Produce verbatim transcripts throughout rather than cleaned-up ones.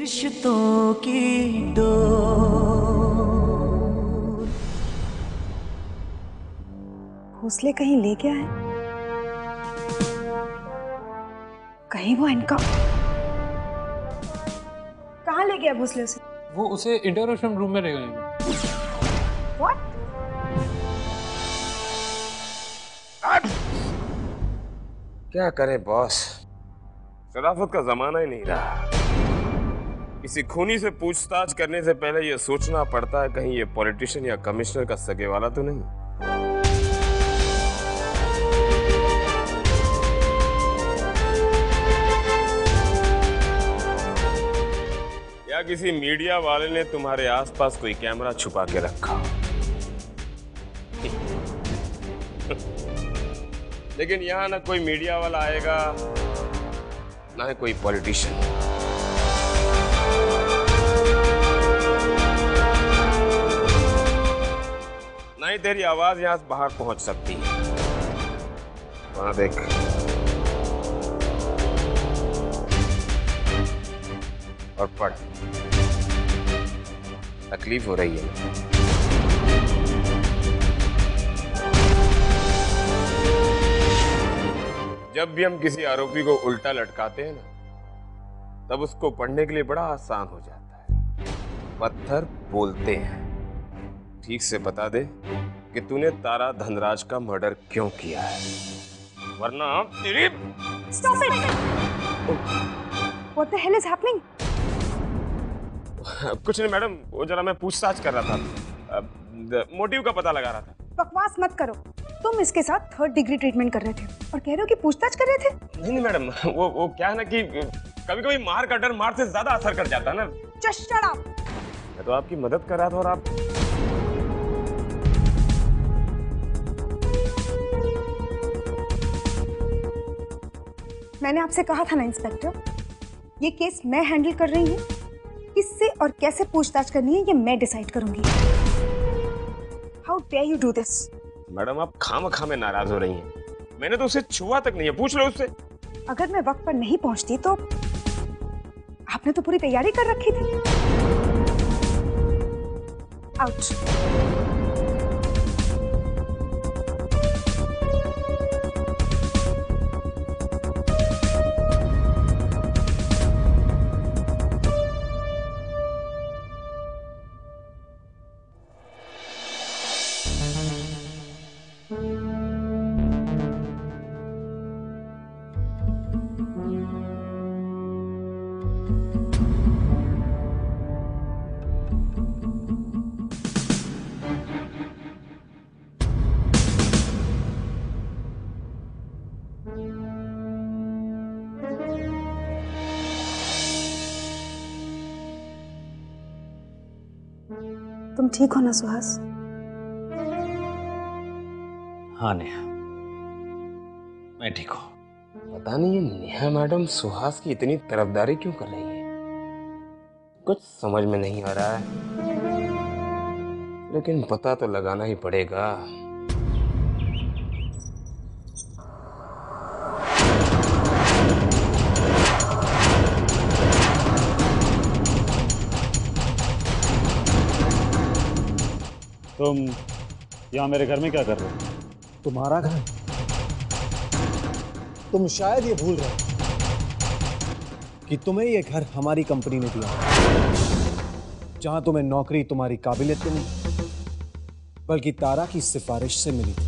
रिश्तों की डोर। घोंसले कहीं ले गया है, कहीं वो इनका कहाँ ले गया घोंसले से? वो उसे इंटरोगेशन रूम में ले गए। What? क्या करें बॉस, शराफत का जमाना ही नहीं रहा। किसी खूनी से पूछताछ करने से पहले ये सोचना पड़ता है कहीं ये पॉलिटिशियन या कमिश्नर का सगे वाला तो नहीं। या किसी मीडिया वाले ने तुम्हारे आसपास कोई कैमरा छुपा के रखा। लेकिन यहाँ ना कोई मीडिया वाला आएगा, ना ही कोई पॉलिटिशियन। ना ही तेरी आवाज यहाँ से बाहर पहुंच सकती है। वहां देख, और पढ़, तकलीफ हो रही है। जब भी हम किसी आरोपी को उल्टा लटकाते हैं ना, तब उसको पढ़ने के लिए बड़ा आसान हो जाता है। पत्थर बोलते हैं। ठीक से बता दे कि तूने तारा धनराज का मर्डर क्यों किया है, वरना आप तेरी। Stop it! What the hell is happening? कुछ नहीं मैडम, वो जरा मैं पूछताछ कर रहा था, मोटिव का पता लगा रहा था। बकवास मत करो, तुम इसके साथ थर्ड डिग्री ट्रीटमेंट कर रहे थे और कह रहे हो कि पूछताछ कर रहे थे। नहीं नहीं मैडम, वो वो क्या है ना कि कभी कभी मार का डर मार से ज्यादा असर कर जाता है ना। Just shut up. मैं तो आपकी मदद कर रहा था और आप। मैंने आपसे कहा था ना इंस्पेक्टर, ये केस मैं हैंडल कर रही हूँ। किससे और कैसे पूछताछ करनी है ये मैं डिसाइड करूंगी। How dare you do this? Madam आप खामखा में नाराज हो रही हैं। मैंने तो उसे छुआ तक नहीं है, पूछ लो उससे। अगर मैं वक्त पर नहीं पहुंचती तो आपने तो पूरी तैयारी कर रखी थी। तुम ठीक हो ना सुहास? हाँ नेहा, मैं ठीक हूँ। पता नहीं ये नेहा मैडम सुहास की इतनी तरफदारी क्यों कर रही है, कुछ समझ में नहीं आ रहा है, लेकिन पता तो लगाना ही पड़ेगा। तुम यहाँ मेरे घर में क्या कर रहे हो? तुम्हारा घर? तुम शायद ये भूल रहे हो कि तुम्हें ये घर हमारी कंपनी ने दिया, जहाँ तुम्हें नौकरी तुम्हारी काबिलियत नहीं बल्कि तारा की सिफारिश से मिली थी।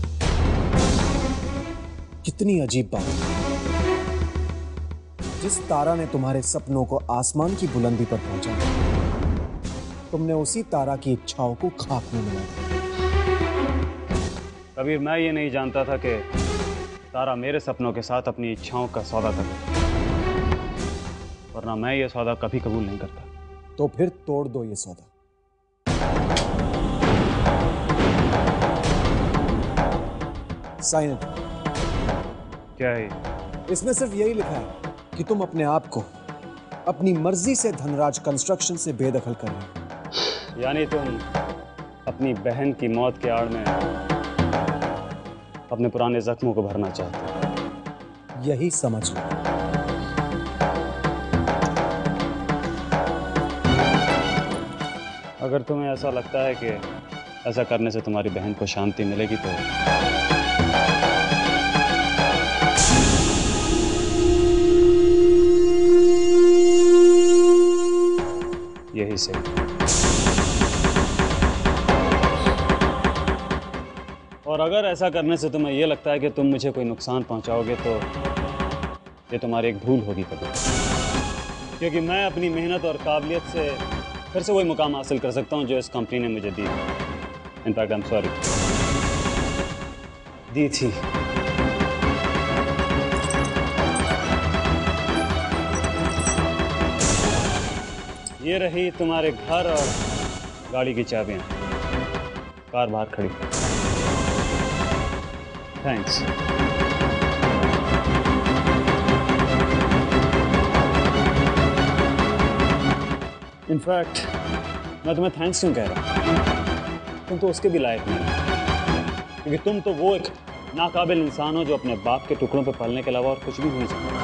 कितनी अजीब बात, जिस तारा ने तुम्हारे सपनों को आसमान की बुलंदी पर पहुंचा, तुमने उसी तारा की इच्छाओं को खाक में मिलाया। कबीर, मैं ये नहीं जानता था कि तारा मेरे सपनों के साथ अपनी इच्छाओं का सौदा करे, वरना मैं ये सौदा कभी कबूल नहीं करता। तो फिर तोड़ दो ये सौदा। Sign it. क्या है? इसमें सिर्फ यही लिखा है कि तुम अपने आप को अपनी मर्जी से धनराज कंस्ट्रक्शन से बेदखल कर रहे हो। यानी तुम अपनी बहन की मौत के आड़ में अपने पुराने जख्मों को भरना चाहते हो, यही समझ लो। अगर तुम्हें ऐसा लगता है कि ऐसा करने से तुम्हारी बहन को शांति मिलेगी तो यही सही। और अगर ऐसा करने से तुम्हें यह लगता है कि तुम मुझे कोई नुकसान पहुंचाओगे तो ये तुम्हारी एक भूल होगी कभी, क्योंकि मैं अपनी मेहनत और काबिलियत से फिर से वही मुकाम हासिल कर सकता हूँ जो इस कंपनी ने मुझे दी। इनफैक्ट आई एम सॉरी दी थी। ये रही तुम्हारे घर और गाड़ी की चाबियां, कार बाहर खड़ी। थैंक्स। इनफैक्ट मैं तुम्हें थैंक्स क्यों कह रहा हूं, तुम तो उसके भी लायक नहीं, क्योंकि तुम तो वो एक नाकाबिल इंसान हो जो अपने बाप के टुकड़ों पर पलने के अलावा और कुछ भी नहीं जानता।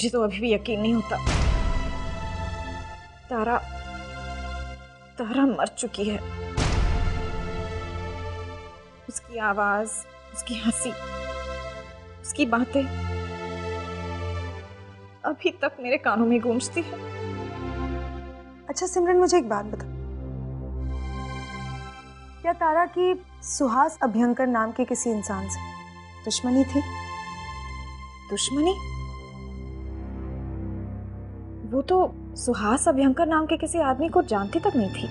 मुझे तो अभी भी यकीन नहीं होता, तारा तारा मर चुकी है। उसकी आवाज, उसकी हंसी, उसकी बातें अभी तक मेरे कानों में गूंजती है। अच्छा सिमरन, मुझे एक बात बता, क्या तारा की सुहास अभ्यंकर नाम के किसी इंसान से दुश्मनी थी? दुश्मनी? वो तो सुहास अभ्यंकर नाम के किसी आदमी को जानती तक नहीं थी।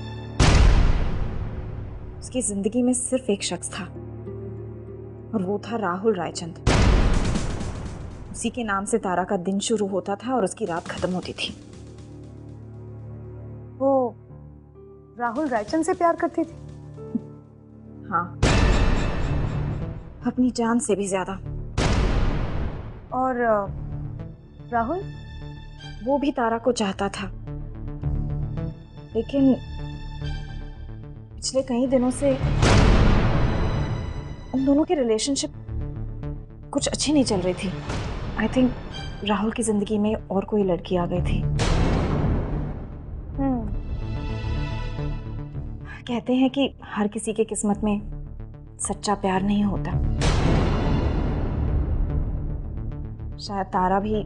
उसकी जिंदगी में सिर्फ एक शख्स था और वो था राहुल रायचंद। उसी के नाम से तारा का दिन शुरू होता था और उसकी रात खत्म होती थी। वो राहुल रायचंद से प्यार करती थी? हाँ, अपनी जान से भी ज्यादा। और राहुल? वो भी तारा को चाहता था, लेकिन पिछले कई दिनों से उन दोनों की रिलेशनशिप कुछ अच्छी नहीं चल रही थी। आई थिंक राहुल की जिंदगी में और कोई लड़की आ गई थी। hmm. कहते हैं कि हर किसी के किस्मत में सच्चा प्यार नहीं होता। शायद तारा भी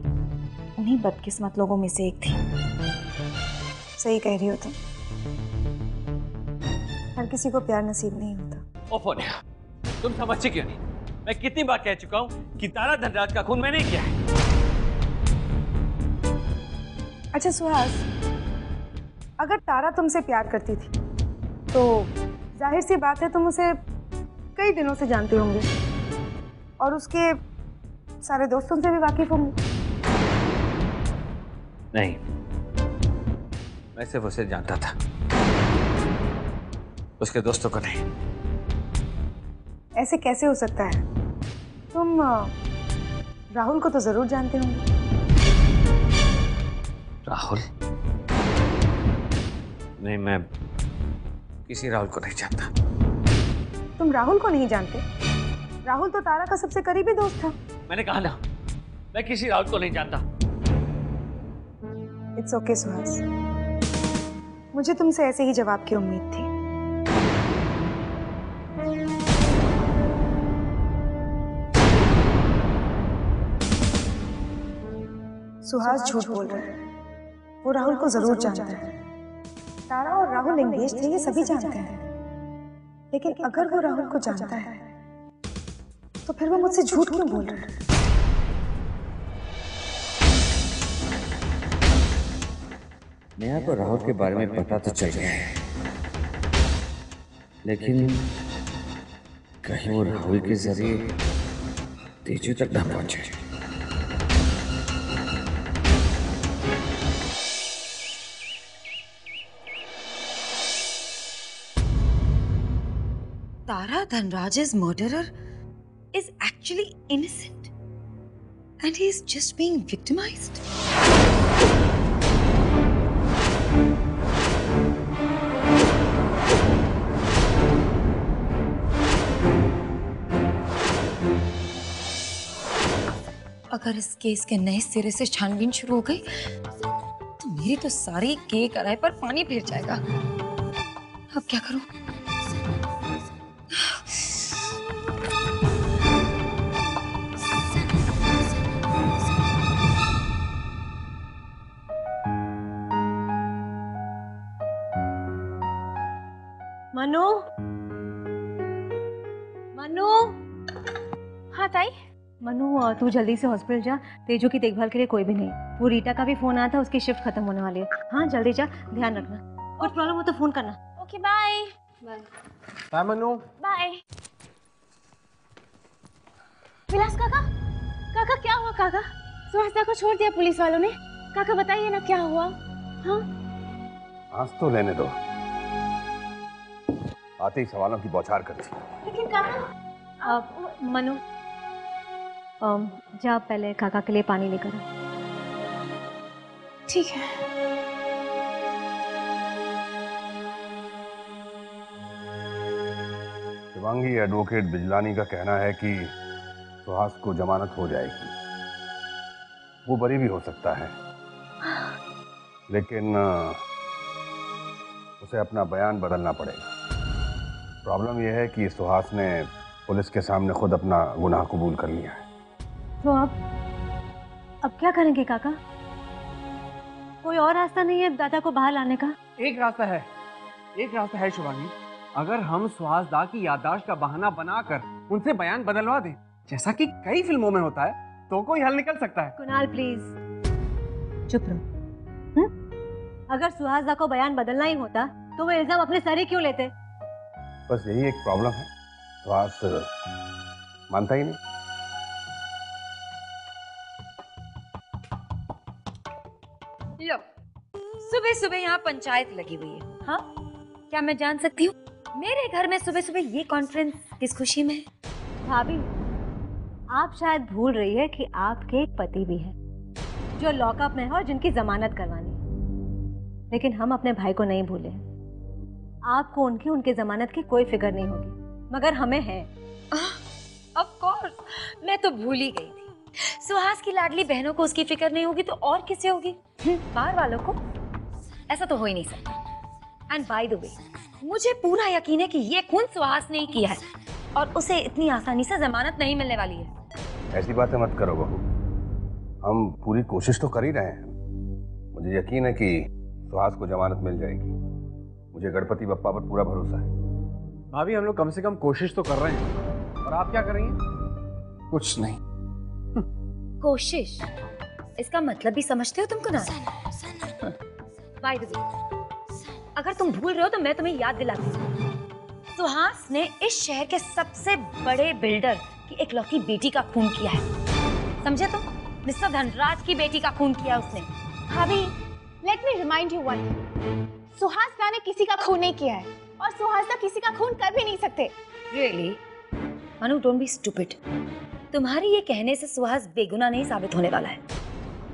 उन्हीं बदकिस्मत लोगों में से एक थी। सही कह रही हो तुम, हर किसी को प्यार नसीब नहीं होता। ओफो ने, तुम समझी क्यों नहीं? मैं कितनी बार कह चुका हूँ कि तारा धनराज का खून मैंने किया है। अच्छा सुहास, अगर तारा तुमसे प्यार करती थी तो जाहिर सी बात है तुम उसे कई दिनों से जानते होंगे और उसके सारे दोस्तों से भी वाकिफ होंगे। नहीं, मैं सिर्फ उसे जानता था, उसके दोस्तों को नहीं। ऐसे कैसे हो सकता है? तुम राहुल को तो जरूर जानते होंगे। राहुल? नहीं, मैं किसी राहुल को नहीं जानता। तुम राहुल को नहीं जानते? राहुल तो तारा का सबसे करीबी दोस्त था। मैंने कहा ना, मैं किसी राहुल को नहीं जानता। इट्स ओके सुहास, मुझे तुमसे ऐसे ही जवाब की उम्मीद थी। सुहास झूठ बोल रहे हैं, वो राहुल को जरूर जानता है। तारा और राहुल एंगेज थे ये सभी जानते हैं, लेकिन अगर वो राहुल को जानता है तो फिर वो मुझसे झूठ क्यों बोल रहा है? नेहा को राहुल के बारे में पता तो चल गया है, लेकिन कहीं वो राहुल के जरिए तेजू तक ना पहुंचे। Tara Dhanraj's murderer is actually innocent. and he's just being victimized? अगर इस केस के नए सिरे से छानबीन शुरू हो गई तो मेरी तो सारी के कराए पर पानी फिर जाएगा। अब क्या करूं? मनु, मनु, हाँ ताई। मनु, तू जल्दी से हॉस्पिटल जा। तेजू की देखभाल के लिए कोई भी नहीं। वो रीटा का भी फोन आया था, उसकी शिफ्ट खत्म होने वाली है। हाँ जल्दी जा, ध्यान रखना। और प्रॉब्लम हो तो फोन करना। Okay bye. Bye Manu. Bye. Vilas काका, काका क्या हुआ काका? सुहासदा को छोड़ दिया पुलिस वालों ने। काका बताइए ना क्या हुआ। हाँ आज तो रहने दो, आते ही सवालों की बौछार करती। लेकिन काका, मनु जा पहले काका के लिए पानी लेकर। ठीक है। शिवांगी एडवोकेट बिजलानी का कहना है कि सुहास को जमानत हो जाएगी, वो बरी भी हो सकता है, लेकिन उसे अपना बयान बदलना पड़ेगा। प्रॉब्लम यह है कि सुहास ने पुलिस के सामने खुद अपना गुनाह कबूल कर लिया है। तो आप अब क्या करेंगे काका? कोई और रास्ता नहीं है दादा को बाहर लाने का? एक रास्ता है, एक रास्ता है शिवांगी। अगर हम सुहास दा की याददाश्त का बहाना बनाकर उनसे बयान बदलवा दें, जैसा कि कई फिल्मों में होता है, तो कोई हल निकल सकता है। कुणाल प्लीज चुप रहो। अगर सुहास दा को बयान बदलना ही होता तो वो इल्जाम अपने सर ही क्यों लेते? बस यही एक प्रॉब्लम है, सुहास मानता ही नहीं। लो, सुबह सुबह यहाँ पंचायत लगी हुई है। हाँ क्या मैं जान सकती हूँ मेरे घर में सुबह सुबह ये कॉन्फ्रेंस किस खुशी में? भाभी आप शायद भूल रही है कि आपके एक पति भी है जो लॉकअप में है और जिनकी जमानत करवानी है। लेकिन हम अपने भाई को नहीं भूले। आपको उनकी उनके जमानत की कोई फिक्र नहीं होगी, मगर हमें है। ऑफ कोर्स, मैं तो भूल ही गई थी। सुहास की लाडली बहनों को उसकी फिक्र नहीं होगी तो और किसे होगी? बाहर वालों को? ऐसा तो हो ही नहीं सकता। एंड बाय द वे, मुझे पूरा यकीन है कि ये खून सुहास ने ही किया है और उसे इतनी आसानी से जमानत नहीं मिलने वाली है। ऐसी बातें मत करो बहू, हम पूरी कोशिश तो कर ही रहे हैं। मुझे यकीन है कि सुहास को जमानत मिल जाएगी। मुझे गणपति बप्पा पर पूरा भरोसा है। भाभी हम लोग कम से कम कोशिश तो कर रहे हैं, और आप क्या कर रही हैं? कुछ नहीं। कोशिश, इसका मतलब भी समझते हो तुम कुणाल? बाय द वे, अगर तुम भूल रहे हो तो मैं तुम्हें याद दिलाती हूँ। सुहास ने इस शहर के सबसे बड़े बिल्डर की एकलौती बेटी का खून किया है, समझे तुम? मिस्टर धनराज की बेटी का खून किया उसने। भाभी let me remind you one thing, Suhas दा ने किसी का खून नहीं किया है और सुहास दा किसी का खून कर भी नहीं सकते। Really? Manu, don't be stupid. तुम्हारी ये कहने से सुहास बेगुनाह नहीं साबित होने वाला है।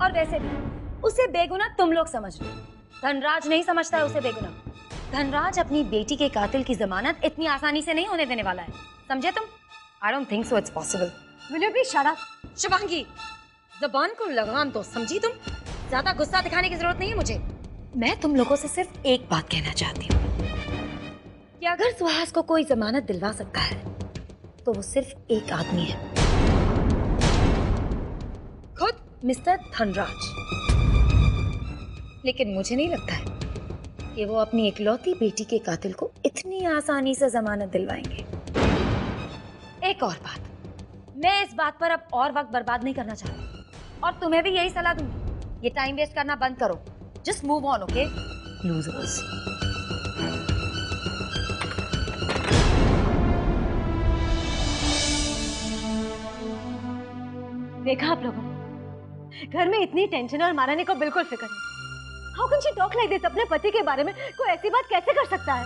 और वैसे भी उसे बेगुनाह तुम लोग समझ लो, धनराज नहीं समझता है उसे बेगुनाह। धनराज अपनी बेटी के कातिल की जमानत इतनी आसानी से नहीं होने देने वाला है, समझे तुम? I don't think so it's possible. Will you please shut up? Shubhangi जबान को लगाम दो, समझी तुम? ज्यादा गुस्सा दिखाने की जरूरत नहीं है मुझे। मैं तुम लोगों से सिर्फ एक बात कहना चाहती हूँ कि अगर सुहास को कोई जमानत दिलवा सकता है तो वो सिर्फ एक आदमी है, खुद मिस्टर धनराज। लेकिन मुझे नहीं लगता है कि वो अपनी इकलौती बेटी के कातिल को इतनी आसानी से जमानत दिलवाएंगे। एक और बात, मैं इस बात पर अब और वक्त बर्बाद नहीं करना चाहती और तुम्हें भी यही सलाह दूंगी, ये टाइम वेस्ट करना बंद करो। Just move on, okay? Losers. देखा आप लोगों, घर में इतनी टेंशन और माराने को बिल्कुल फिक्र नहीं। How can she talk like this? अपने पति के बारे में कोई ऐसी बात कैसे कर सकता है?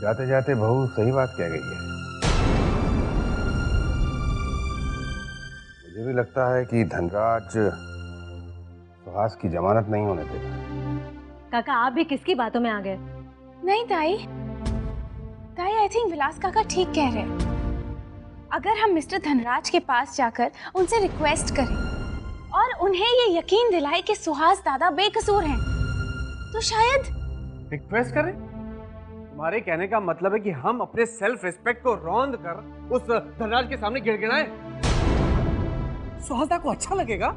जाते जाते बहू सही बात कह गई है। मुझे मुझे भी लगता है कि धनराज सुहास की जमानत नहीं होने देगा। काका आप भी किसकी बातों में आ गए? नहीं ताई, ताई आई थिंक विलास काका ठीक कह रहे हैं। अगर हम मिस्टर धनराज के पास जाकर उनसे रिक्वेस्ट करें और उन्हें ये यकीन दिलाए कि सुहास दादा बेकसूर हैं, तो शायद। रिक्वेस्ट करें? तुम्हारे कहने का मतलब है कि हम अपने सेल्फ रिस्पेक्ट को रौंद कर उस धनराज के सामने गिड़गिड़ाएं? सुहास दा को अच्छा लगेगा?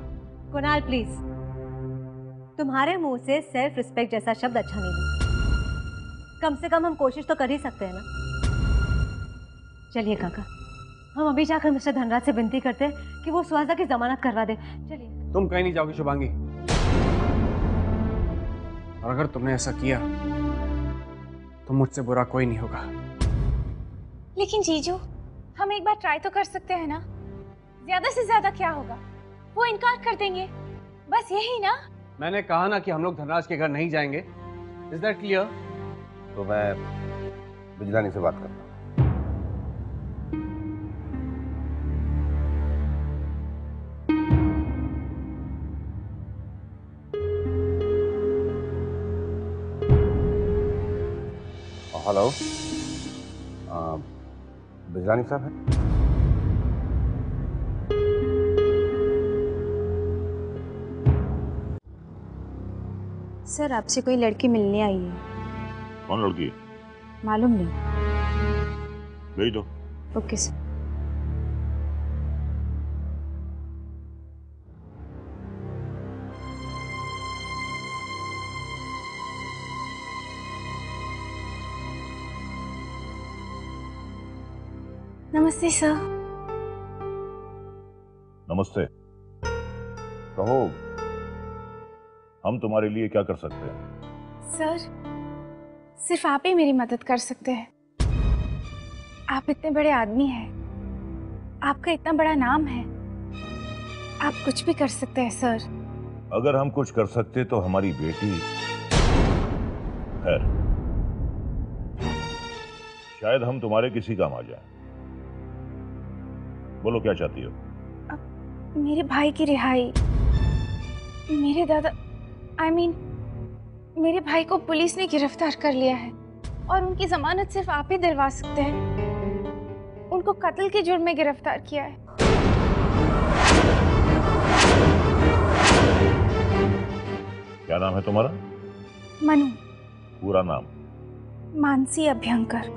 कुणाल प्लीज, तुम्हारे मुंह से सेल्फ रिस्पेक्ट जैसा शब्द अच्छा नहीं लगा। कम से कम हम कोशिश तो कर ही सकते हैं ना। चलिए काका, हम अभी जाकर मिस्टर धनराज से विनती करते हैं कि वो सुहास दा की जमानत करवा दे। चलिए। तुम कहीं नहीं जाओगी शुभांगी, और अगर तुमने ऐसा किया तो मुझसे बुरा कोई नहीं होगा। लेकिन जीजू, हम एक बार ट्राई तो कर सकते हैं ना। ज्यादा से ज्यादा क्या होगा, वो इनकार कर देंगे, बस यही ना। मैंने कहा ना कि हम लोग धनराज के घर नहीं जाएंगे। Is that clear? तो मैं बिजलानी से बात करता हूँ। हेलो, बिजलानी साहब हैं? सर, आपसे कोई लड़की मिलने आई है। कौन लड़की है? मालूम नहीं। भेज दो। Okay sir. नमस्ते सर। नमस्ते। कहो, हम तुम्हारे लिए क्या कर सकते हैं? सर, सिर्फ आप ही मेरी मदद कर सकते हैं। आप इतने बड़े आदमी हैं, आपका इतना बड़ा नाम है, आप कुछ भी कर सकते हैं सर। अगर हम कुछ कर सकते तो हमारी बेटी, खैर, शायद हम तुम्हारे किसी काम आ जाए। बोलो क्या चाहती हो? मेरे भाई की रिहाई, मेरे दादा, आई I मीन mean, मेरे भाई को पुलिस ने गिरफ्तार कर लिया है और उनकी जमानत सिर्फ आप ही दिलवा सकते हैं। उनको कत्ल के जुर्म में गिरफ्तार किया है। क्या नाम है तुम्हारा? मनु। पूरा नाम? मानसी अभ्यंकर।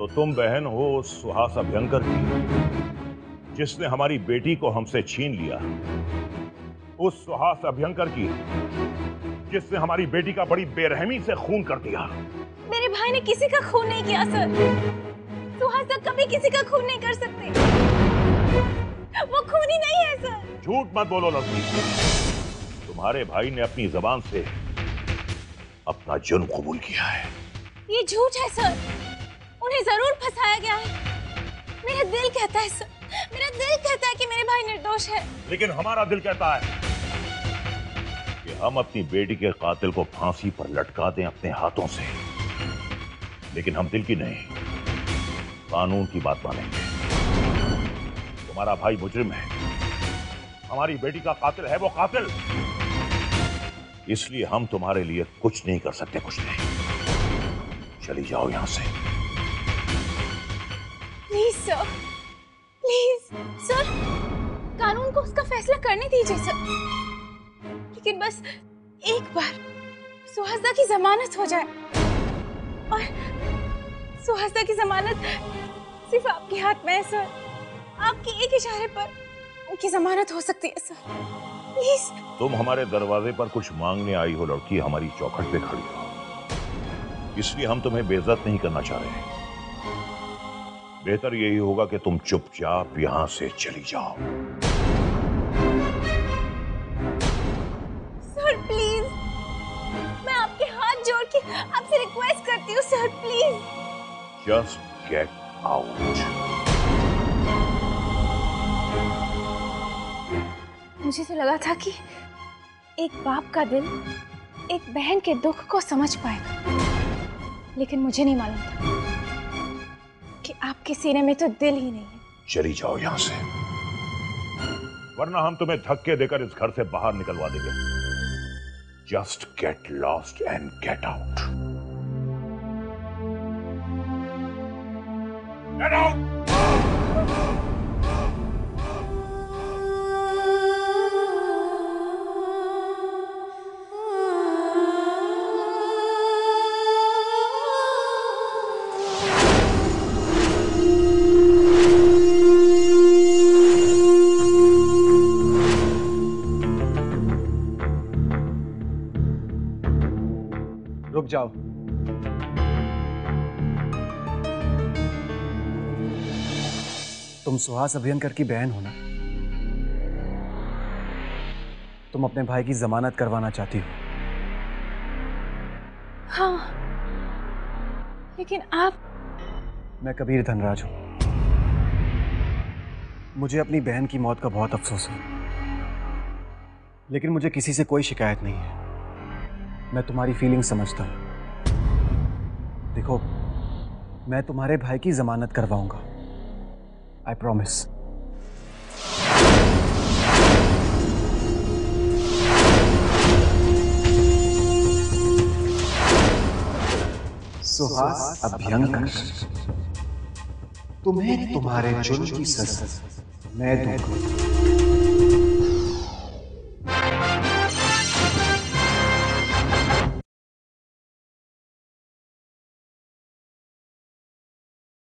तो तुम बहन हो सुहास अभ्यंकर की, जिसने हमारी बेटी को हमसे छीन लिया। उस सुहास अभ्यंकर की, जिसने हमारी बेटी का बड़ी बेरहमी से खून कर दिया। मेरे भाई ने किसी का खून नहीं किया सर। सुहास दा कभी किसी का खून नहीं कर सकते, वो खूनी नहीं है सर। झूठ मत बोलो लड़की, तुम्हारे भाई ने अपनी जबान से अपना जुर्म कबूल किया है। ये झूठ है सर, उन्हें जरूर फंसाया गया है। मेरा दिल कहता है सर, मेरा दिल कहता है कि मेरे भाई निर्दोष है। लेकिन हमारा दिल कहता है कि हम अपनी बेटी के कातिल को फांसी पर लटका दें अपने हाथों से, लेकिन हम दिल की नहीं कानून की बात मानेंगे। तुम्हारा भाई मुजरिम है, हमारी बेटी का कातिल है वो कातिल, इसलिए हम तुम्हारे लिए कुछ नहीं कर सकते। कुछ नहीं, चली जाओ यहां से। प्लीज सर, प्लीज सर, कानून को उसका फैसला करने दीजिए सर। लेकिन बस एक बार सुहास दा की जमानत हो जाए, और सुहास दा की जमानत सिर्फ आपके हाथ में है सर। आपके एक इशारे पर उनकी जमानत हो सकती है सर, प्लीज। तुम हमारे दरवाजे पर कुछ मांगने आई हो लड़की, हमारी चौखट पे खड़ी हो, इसलिए हम तुम्हें बेइज्जत नहीं करना चाह रहे हैं। बेहतर यही होगा कि तुम चुपचाप यहां से चली जाओ। सर प्लीज, मैं आपके हाथ जोड़ के आपसे रिक्वेस्ट करती हूँ sir, please. Just get out. मुझे तो लगा था कि एक बाप का दिल एक बहन के दुख को समझ पाएगा, लेकिन मुझे नहीं मालूम था कि आपके सीने में तो दिल ही नहीं है। चली जाओ यहाँ से, वरना हम तुम्हें धक्के देकर इस घर से बाहर निकलवा देंगे। Just get lost and get out. Get out. जाओ, तुम सुहास अभयंकर की बहन हो ना? तुम अपने भाई की जमानत करवाना चाहती हो? हाँ, लेकिन आप। मैं कबीर धनराज हूं। मुझे अपनी बहन की मौत का बहुत अफसोस है, लेकिन मुझे किसी से कोई शिकायत नहीं है। मैं तुम्हारी फीलिंग समझता हूँ। देखो, मैं तुम्हारे भाई की जमानत करवाऊंगा। I promise. सुहास अभयंकर, तुम्हें तुम्हारे जुर्म की सजा मैं दूंगा।